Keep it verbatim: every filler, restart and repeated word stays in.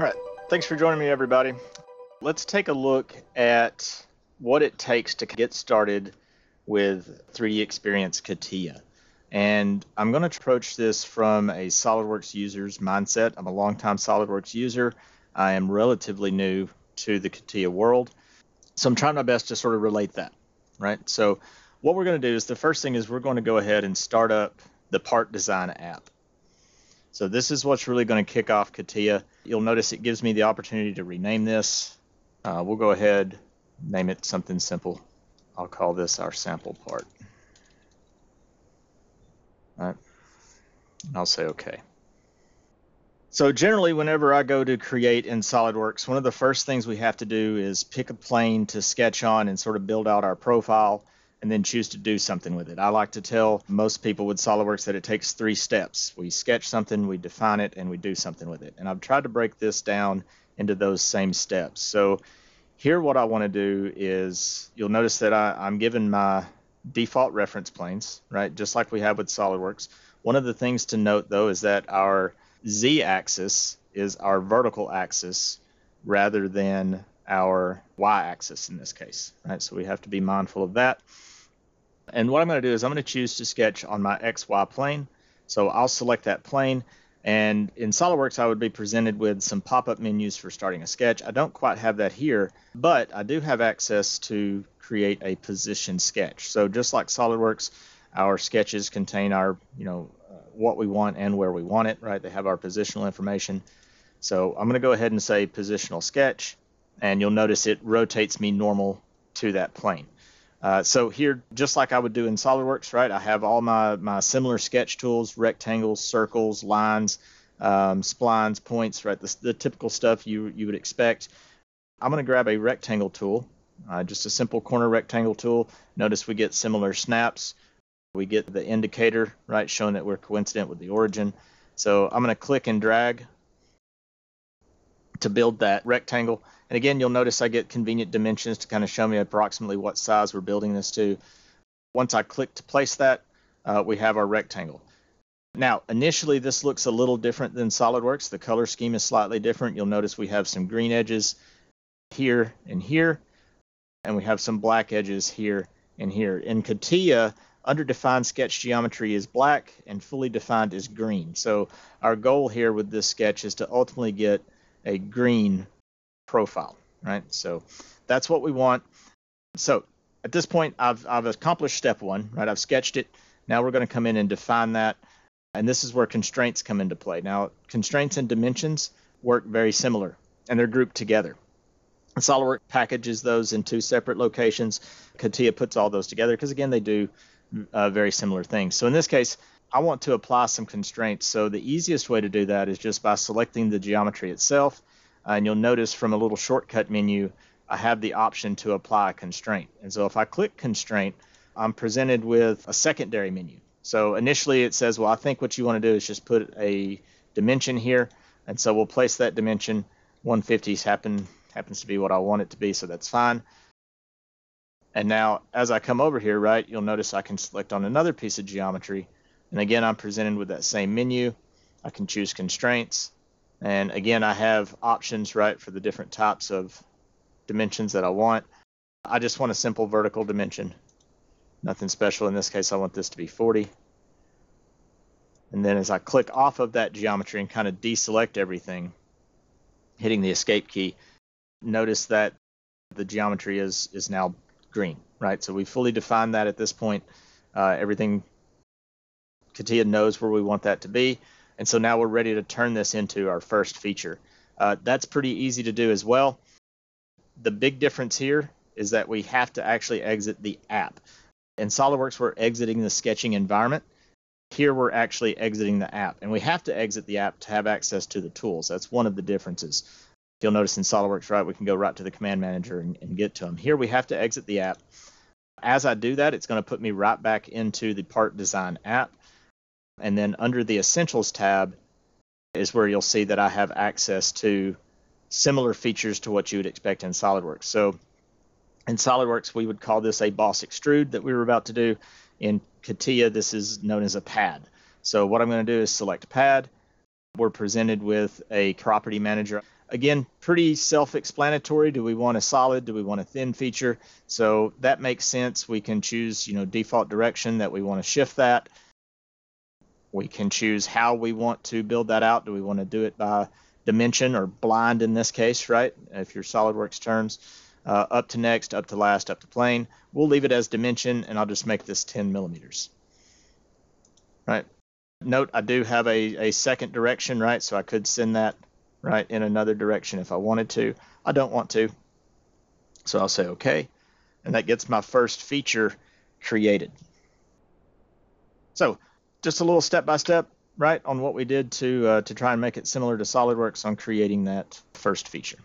All right, thanks for joining me, everybody. Let's take a look at what it takes to get started with three D Experience CATIA. And I'm going to approach this from a SOLIDWORKS user's mindset. I'm a longtime SOLIDWORKS user. I am relatively new to the CATIA world. So I'm trying my best to sort of relate that, right? So what we're going to do is the first thing is we're going to go ahead and start up the part design app. So this is what's really going to kick off CATIA. You'll notice it gives me the opportunity to rename this. Uh, we'll go ahead, name it something simple. I'll call this our sample part. All right. And I'll say okay. So generally, whenever I go to create in SOLIDWORKS, one of the first things we have to do is pick a plane to sketch on and sort of build out our profile and then choose to do something with it. I like to tell most people with SOLIDWORKS that it takes three steps. We sketch something, we define it, and we do something with it. And I've tried to break this down into those same steps. So here what I want to do is, you'll notice that I, I'm given my default reference planes, right, just like we have with SOLIDWORKS. One of the things to note, though, is that our Z axis is our vertical axis rather than our Y axis in this case, right? So we have to be mindful of that. And what I'm going to do is I'm going to choose to sketch on my X Y plane. So I'll select that plane. And in SOLIDWORKS, I would be presented with some pop-up menus for starting a sketch. I don't quite have that here, but I do have access to create a position sketch. So just like SOLIDWORKS, our sketches contain our, you know, uh, what we want and where we want it, right? They have our positional information. So I'm going to go ahead and say positional sketch. And you'll notice it rotates me normal to that plane. Uh, so here, just like I would do in SOLIDWORKS, right, I have all my, my similar sketch tools, rectangles, circles, lines, um, splines, points, right, the, the typical stuff you, you would expect. I'm going to grab a rectangle tool, uh, just a simple corner rectangle tool. Notice we get similar snaps. We get the indicator, right, showing that we're coincident with the origin. So I'm going to click and drag to build that rectangle. And again, you'll notice I get convenient dimensions to kind of show me approximately what size we're building this to. Once I click to place that, uh, we have our rectangle. Now, initially, this looks a little different than SOLIDWORKS. The color scheme is slightly different. You'll notice we have some green edges here and here, and we have some black edges here and here. In CATIA, underdefined sketch geometry is black and fully defined is green. So our goal here with this sketch is to ultimately get a green profile, right? So that's what we want. So at this point, I've, I've accomplished step one, right? I've sketched it. Now we're going to come in and define that. And this is where constraints come into play. Now, constraints and dimensions work very similar, and they're grouped together. SOLIDWORKS packages those in two separate locations. CATIA puts all those together because, again, they do uh, very similar things. So in this case, I want to apply some constraints. So the easiest way to do that is just by selecting the geometry itself. Uh, and you'll notice from a little shortcut menu, I have the option to apply a constraint. And so if I click constraint, I'm presented with a secondary menu. So initially it says, well, I think what you want to do is just put a dimension here. And so we'll place that dimension. one fifties happen, happens to be what I want it to be, so that's fine. And now as I come over here, right, you'll notice I can select on another piece of geometry. And again, I'm presented with that same menu. I can choose constraints. And again, I have options, right, for the different types of dimensions that I want. I just want a simple vertical dimension. Nothing special. In this case, I want this to be forty. And then as I click off of that geometry and kind of deselect everything, hitting the escape key, notice that the geometry is, is now green, right? So we fully defined that at this point. Uh, everything CATIA knows where we want that to be. And so now we're ready to turn this into our first feature. Uh, that's pretty easy to do as well. The big difference here is that we have to actually exit the app. In SOLIDWORKS, we're exiting the sketching environment. Here we're actually exiting the app. And we have to exit the app to have access to the tools. That's one of the differences. You'll notice in SOLIDWORKS, right, we can go right to the command manager and, and get to them. Here we have to exit the app. As I do that, it's going to put me right back into the part design app. And then under the Essentials tab is where you'll see that I have access to similar features to what you would expect in SOLIDWORKS. So in SOLIDWORKS, we would call this a boss extrude that we were about to do. In CATIA, this is known as a pad. So what I'm going to do is select pad. We're presented with a property manager. Again, pretty self-explanatory. Do we want a solid? Do we want a thin feature? So that makes sense. We can choose, you know, default direction that we want to shift that. We can choose how we want to build that out. Do we want to do it by dimension or blind in this case, right? If you're SolidWorks terms, uh, up to next, up to last, up to plane. We'll leave it as dimension, and I'll just make this ten millimeters, right? Note, I do have a, a second direction, right? So I could send that right in another direction if I wanted to. I don't want to, so I'll say okay. And that gets my first feature created. So just a little step-by-step, -step, right, on what we did to, uh, to try and make it similar to SolidWorks on creating that first feature.